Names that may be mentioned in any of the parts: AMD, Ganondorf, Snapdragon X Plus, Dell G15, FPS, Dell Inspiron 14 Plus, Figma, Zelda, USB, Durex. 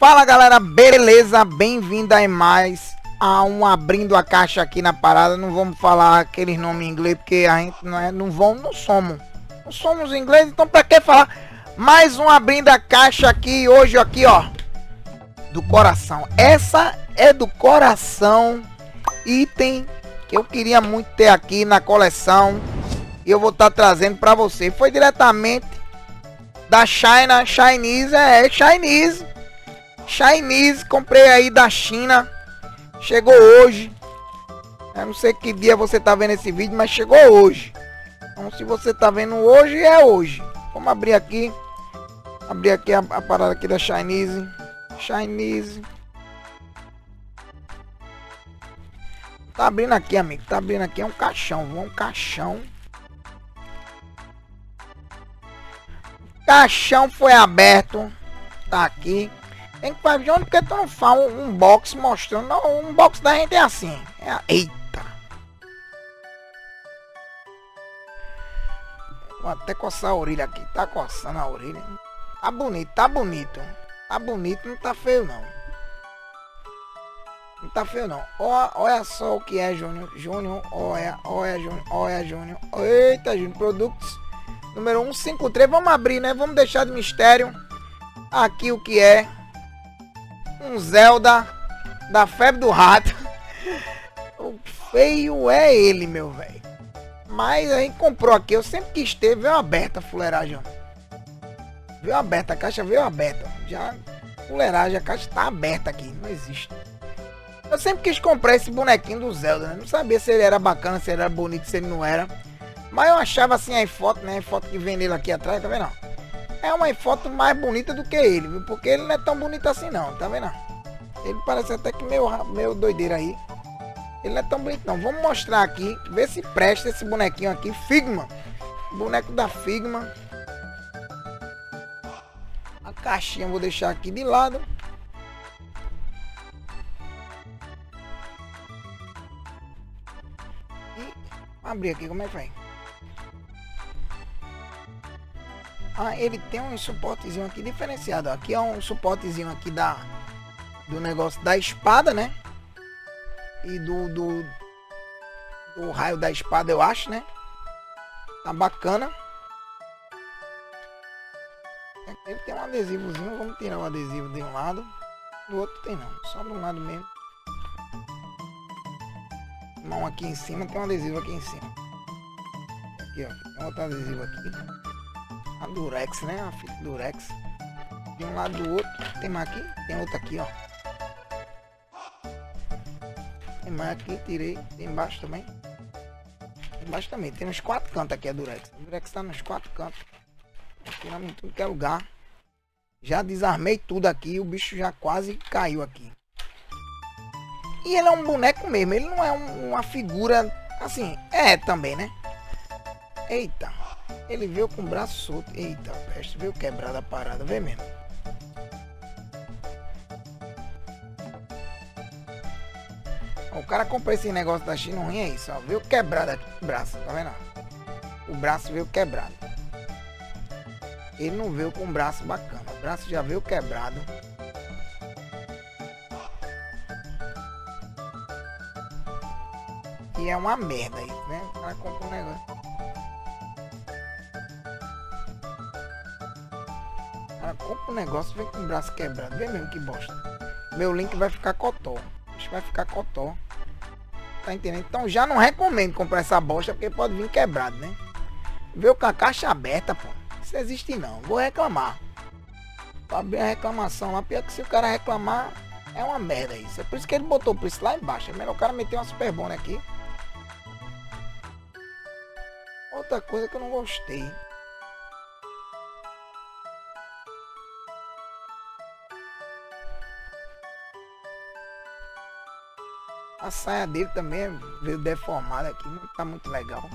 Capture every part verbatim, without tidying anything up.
Fala galera, beleza? Bem-vindo a mais a um abrindo a caixa aqui na parada. Não vamos falar aqueles nomes em inglês porque a gente não é, não vamos, não somos, não somos inglês, então pra que falar? Mais um abrindo a caixa aqui hoje aqui, ó, do coração. Essa é do coração, item que eu queria muito ter aqui na coleção e eu vou estar tá trazendo pra você. Foi diretamente da China, Chinese, é, é Chinese. Chinese, comprei aí da China, chegou hoje. Eu não sei que dia você tá vendo esse vídeo, mas chegou hoje. Então se você tá vendo hoje, é hoje. Vamos abrir aqui, abrir aqui a, a parada aqui da Chinese, Chinese. Tá abrindo aqui, amigo, tá abrindo aqui, é um caixão, é um caixão. O caixão foi aberto, tá aqui. Tem que fazer onde porque tu não faz um, um box mostrando. Não, um box da gente é assim. É, eita! Vou até coçar a orelha aqui. Tá coçando a orelha. Tá bonito, tá bonito. Tá bonito, não tá feio não. Não tá feio não. Olha, olha só o que é, Júnior. Júnior, olha, olha, Júnior, olha, Júnior. Eita, Júnior. Produtos número um cinco três. Vamos abrir, né? Vamos deixar de mistério. Aqui o que é. Um Zelda da febre do rato. O feio é ele, meu velho. Mas a gente comprou aqui. Eu sempre quis ter. Veio aberta a fuleiragem. Veio aberta. A caixa veio aberta. Já fuleiragem. A caixa tá aberta aqui. Não existe. Eu sempre quis comprar esse bonequinho do Zelda. Né? Não sabia se ele era bacana, se ele era bonito, se ele não era. Mas eu achava assim a foto, né? A foto que vem nele aqui atrás. Tá vendo? É uma foto mais bonita do que ele, viu? Porque ele não é tão bonito assim não, tá vendo? Ele parece até que meio, meio doideira aí. Ele não é tão bonito não. Vamos mostrar aqui, ver se presta esse bonequinho aqui. Figma. Boneco da Figma. A caixinha eu vou deixar aqui de lado. E vamos abrir aqui, como é que vai? Ah, ele tem um suportezinho aqui diferenciado. Aqui é um suportezinho aqui da do negócio da espada, né? E do, do do raio da espada, eu acho, né? Tá bacana. Ele tem um adesivozinho. Vamos tirar o adesivo de um lado. Do outro tem não. Só de um lado mesmo. Mão aqui em cima. Tem um adesivo aqui em cima. Aqui, ó. Tem outro adesivo aqui. A Durex, né? A fita Durex. De um lado do outro. Tem mais aqui? Tem outra aqui, ó. Tem mais aqui, tirei. Tem embaixo também. Tem embaixo também. Tem nos quatro cantos aqui a Durex. A Durex tá nos quatro cantos. Tiramos em tudo que é lugar. Já desarmei tudo aqui. O bicho já quase caiu aqui. E ele é um boneco mesmo. Ele não é um, uma figura assim. É também, né? Eita. Ele veio com o braço solto. Eita, peste. Veio quebrada a parada. Vê mesmo. Ó, o cara comprou esse negócio da China. Ruim é isso, ó. Veio quebrado aqui o braço. Tá vendo? O braço veio quebrado. Ele não veio com o braço bacana. O braço já veio quebrado. E é uma merda isso, né? O cara comprou um negócio. Compra um negócio, vem com o braço quebrado. Vem mesmo que bosta. Meu link vai ficar cotó. Acho que vai ficar cotó. Tá entendendo? Então já não recomendo comprar essa bosta, porque pode vir quebrado, né? Veio com a caixa aberta, pô. Isso existe não. Vou reclamar. Vou abrir a reclamação lá. Pior que se o cara reclamar, é uma merda isso. É por isso que ele botou o preço lá embaixo. É melhor o cara meter uma super bônus aqui. Outra coisa que eu não gostei. A saia dele também veio deformada aqui, não tá muito legal.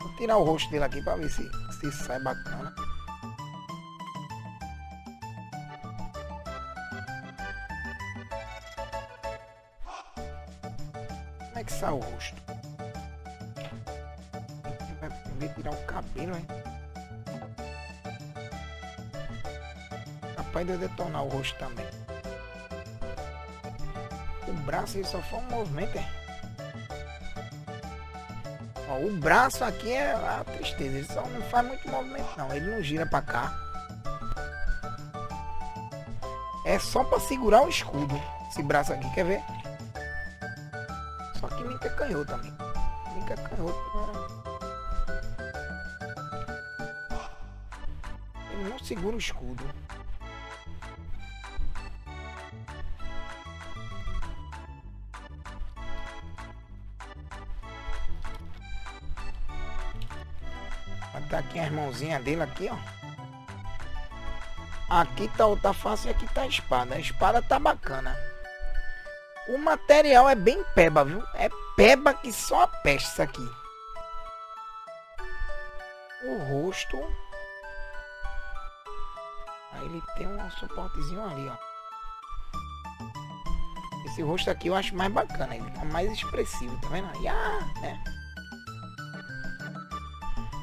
Vou tirar o rosto dele aqui pra ver se, se sai bacana. Como é que sai o rosto? Vai poder tirar o cabelo, hein? pra ainda detonar o rosto também. O braço aí só foi um movimento, é? Ó, o braço aqui é a tristeza, ele só não faz muito movimento não, ele não gira pra cá. É só pra segurar o escudo, esse braço aqui, quer ver? Só que me encacanhou também, me encacanhou. Ele não segura o escudo. Tá aqui as mãozinhas dele aqui, ó. Aqui tá outra face e aqui tá a espada. A espada tá bacana. O material é bem peba, viu? É peba que só a peste isso aqui. O rosto. Aí ele tem um suportezinho ali, ó. Esse rosto aqui eu acho mais bacana. Ele tá mais expressivo, tá vendo? E ah, né?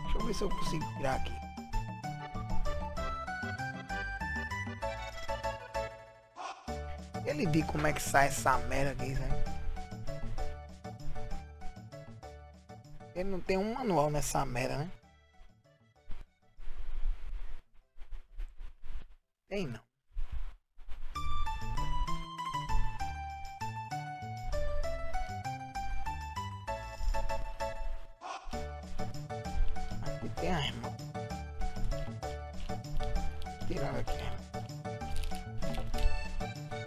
Deixa eu ver se eu consigo tirar aqui. Ele diz como é que sai essa merda aqui, sabe? Ele não tem um manual nessa merda, né? Tem não. Aqui tem a irmã. Tirar ela aqui.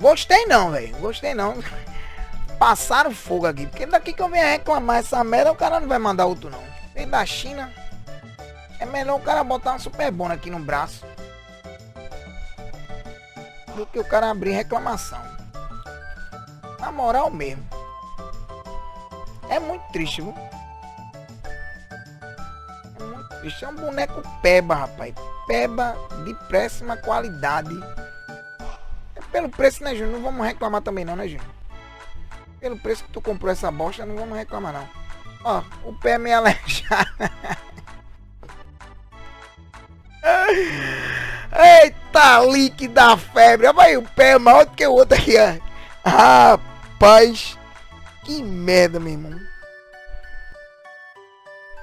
Gostei não, velho. Gostei não. Passaram fogo aqui. Porque daqui que eu venho reclamar essa merda, o cara não vai mandar outro não. Vem da China. É melhor o cara botar uma super bona aqui no braço do que o cara abrir reclamação. Na moral mesmo. É muito triste, viu? É muito triste. É um boneco peba, rapaz. Peba de péssima qualidade. É pelo preço, né, Júnior? Não vamos reclamar também não, né, Júnior? Pelo preço que tu comprou essa bosta, não vamos reclamar não. Ó, o pé é meio aleijado. Eita, leak da febre. Olha aí, o pé é maior do que o outro aqui, ó. Rapaz, que merda, meu irmão.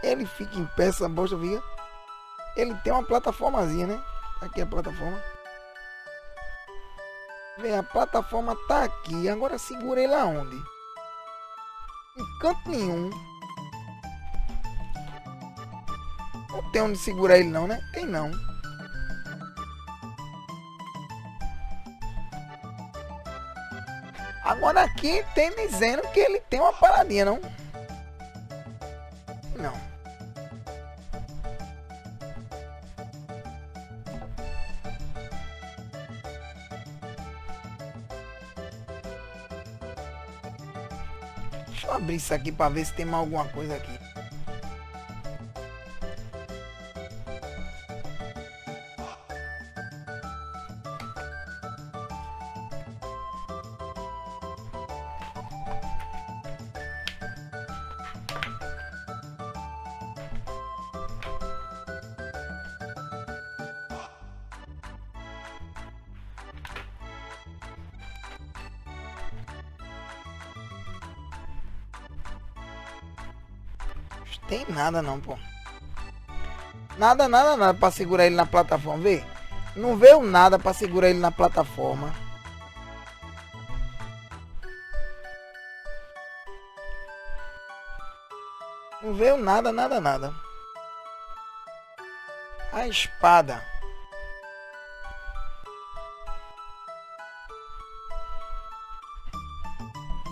Ele fica em pé, essa bosta, viu? Ele tem uma plataformazinha, né? Aqui é a plataforma. Vem, a plataforma tá aqui. Agora segura ele aonde? Em canto nenhum. Não tem onde segurar ele não, né? Tem não. Agora aqui tem dizendo que ele tem uma paradinha, não? Não. Deixa eu abrir isso aqui para ver se tem mais alguma coisa aqui. Tem nada não, pô. Nada, nada, nada pra segurar ele na plataforma. Vê? Não veio nada pra segurar ele na plataforma. Não veio nada, nada, nada. A espada.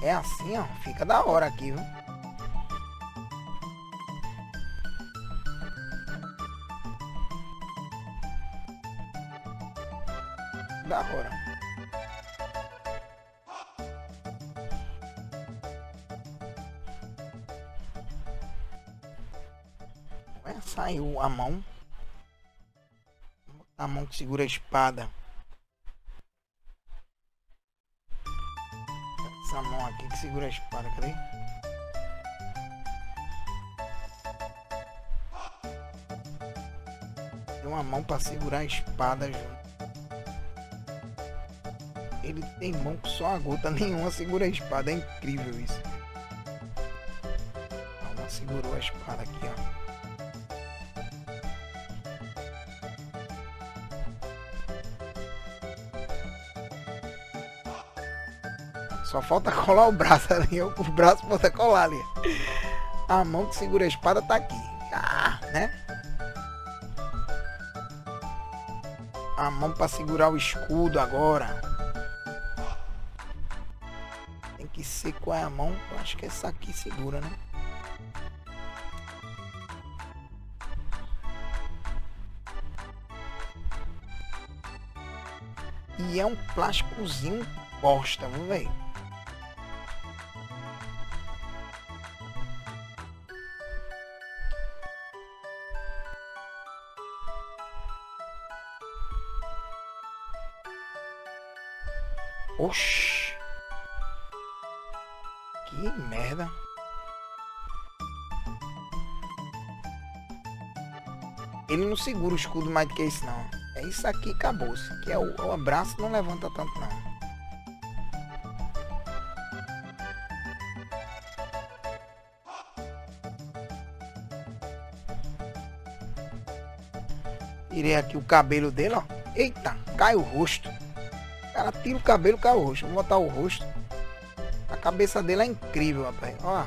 É assim, ó. Fica da hora aqui, viu? Da hora. Ué, saiu a mão. A mão que segura a espada. Essa mão aqui que segura a espada, cadê? Tem uma mão para segurar a espada junto. Ele tem mão que só a gota nenhuma segura a espada. É incrível isso. Calma, segurou a espada aqui, ó. Só falta colar o braço ali. O braço falta colar ali. A mão que segura a espada tá aqui. Ah, né? A mão pra segurar o escudo agora. Tem que ser qual é a mão. Eu acho que essa aqui segura, né? E é um plásticozinho bosta, vamos ver. Oxi. Que merda. Ele não segura o escudo mais do que isso, não. É isso aqui, acabou. Isso aqui é o, o abraço, não levanta tanto, não. Tirei aqui o cabelo dele, ó. Eita, cai o rosto. Cara, tira o cabelo, cai o rosto. Vou botar o rosto. A cabeça dele é incrível, rapaz. Ó.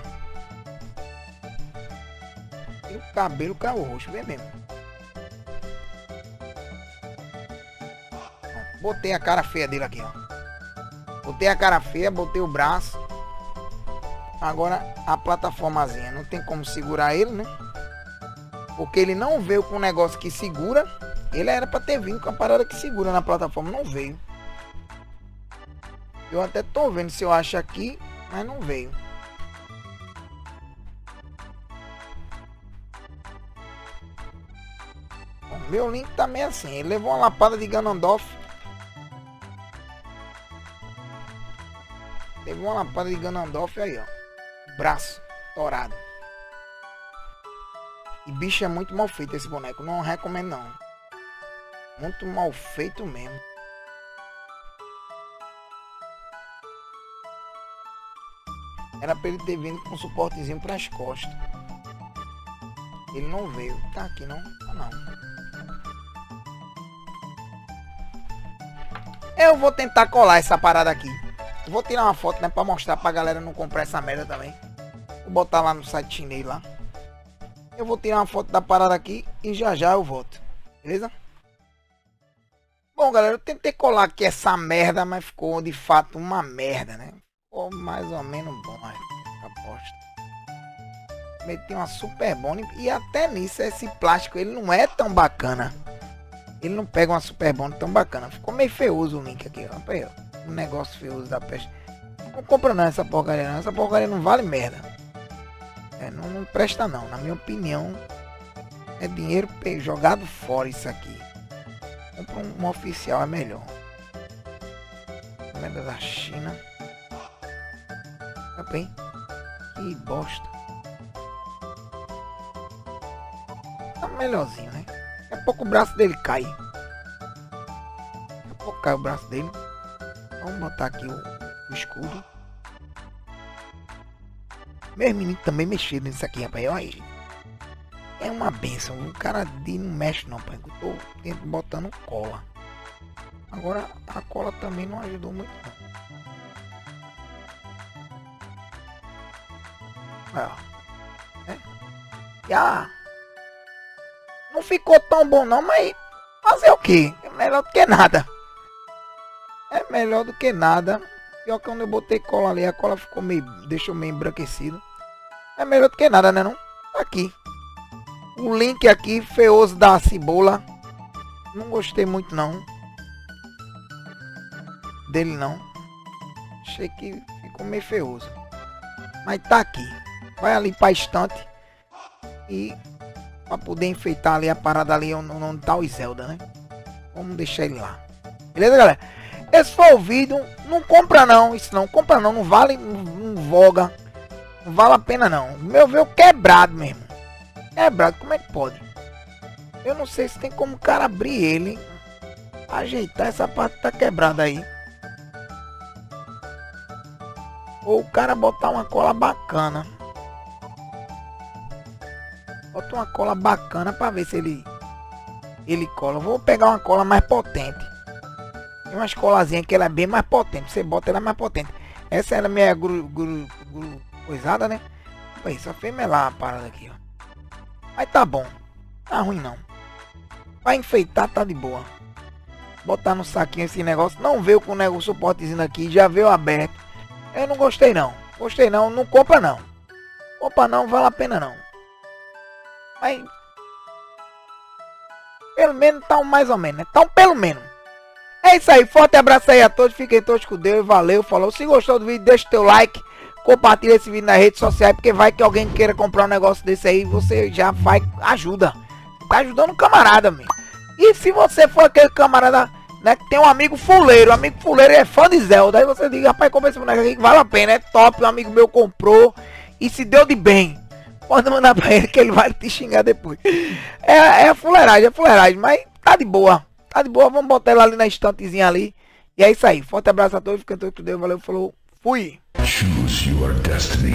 Tira o cabelo, cai o rosto. Vê mesmo. Botei a cara feia dele aqui, ó. Botei a cara feia, botei o braço. Agora a plataformazinha. Não tem como segurar ele, né? Porque ele não veio com um negócio que segura. Ele era pra ter vindo com a parada que segura na plataforma. Não veio. Eu até tô vendo se eu acho aqui. Mas não veio. Bom, meu link tá meio assim. Ele levou uma lapada de Ganondorf. Levou uma lapada de Ganondorf aí, ó. Braço torado. E bicho, é muito mal feito esse boneco. Não recomendo, não. Muito mal feito mesmo. Era pra ele ter vindo com um suportezinho pras costas. Ele não veio. Tá aqui, não? Tá não. Eu vou tentar colar essa parada aqui. Vou tirar uma foto, né? Pra mostrar pra galera não comprar essa merda também. Vou botar lá no site chinês lá. Eu vou tirar uma foto da parada aqui e já já eu volto, beleza? Bom, galera, eu tentei colar aqui essa merda, mas ficou de fato uma merda, né? Ficou mais ou menos bom, né? Aposto. Meti uma super bone e até nisso esse plástico, ele não é tão bacana. Ele não pega uma super bone tão bacana. Ficou meio feioso o link aqui, ó. Um negócio feioso da peste. Não compra não essa porcaria, não. Essa porcaria não vale merda. É, não, não presta não, na minha opinião é dinheiro jogado fora isso aqui. Compra um, um oficial, é melhor. Lembra da China? Tá bem. Que bosta. Tá melhorzinho, né? Daqui a pouco o braço dele cai. Daqui a pouco cai o braço dele. Vamos botar aqui o, o escudo. Meus meninos também mexeram nisso aqui, rapaz. Olha aí. É uma benção. O cara de não mexe não, rapaz. Eu tô botando cola. Agora a cola também não ajudou muito não. Olha, ó. É. E, ah, não ficou tão bom não, mas fazer o que? É melhor do que nada. É melhor do que nada. Pior que quando eu botei cola ali, a cola ficou meio... deixou meio embranquecido. É melhor do que nada, né não? Aqui. O link aqui, feioso da cebola. Não gostei muito não. Dele não. Achei que ficou meio feioso. Mas tá aqui. Vai ali pra estante. E... pra poder enfeitar ali a parada ali onde, onde tá o Zelda, né? Vamos deixar ele lá. Beleza, galera? Esse foi o vídeo, não compra não, isso não, compra não, não vale, não, não voga, não vale a pena não. Meu veio quebrado mesmo, quebrado, como é que pode? Eu não sei se tem como o cara abrir ele, ajeitar essa parte que tá quebrada aí. ou o cara botar uma cola bacana. Bota uma cola bacana pra ver se ele ele cola. Eu vou pegar uma cola mais potente. Tem umas colazinhas que ela é bem mais potente. Você bota ela mais potente. Essa ela é meio gru, gru, gru, coisada, né? Foi só femelar a parada aqui, ó. Mas tá bom. Tá ruim não. Pra enfeitar tá de boa. Botar no saquinho esse negócio. Não veio com o suportezinho aqui. Já veio aberto. Eu não gostei não. Gostei não. Não compra não. Compra não. Vale a pena não. Mas... pelo menos tá um mais ou menos, né? Tá um pelo menos. É isso aí. Forte abraço aí a todos. Fiquem todos com Deus. Valeu. Falou. Se gostou do vídeo, deixa o teu like. Compartilha esse vídeo nas redes sociais. Porque vai que alguém queira comprar um negócio desse aí. Você já vai... ajuda. Tá ajudando o camarada, meu. E se você for aquele camarada, né, que tem um amigo fuleiro, um amigo fuleiro é fã de Zelda, aí você diz, rapaz, compra esse boneco aqui que vale a pena, é top, um amigo meu comprou e se deu de bem. Pode mandar pra ele que ele vai te xingar depois. É, é fuleiragem, é fuleiragem, mas tá de boa, tá de boa, vamos botar ela ali na estantezinha ali. E é isso aí, forte abraço a todos, fiquem todos com Deus, valeu, falou, fui! Choose your destiny.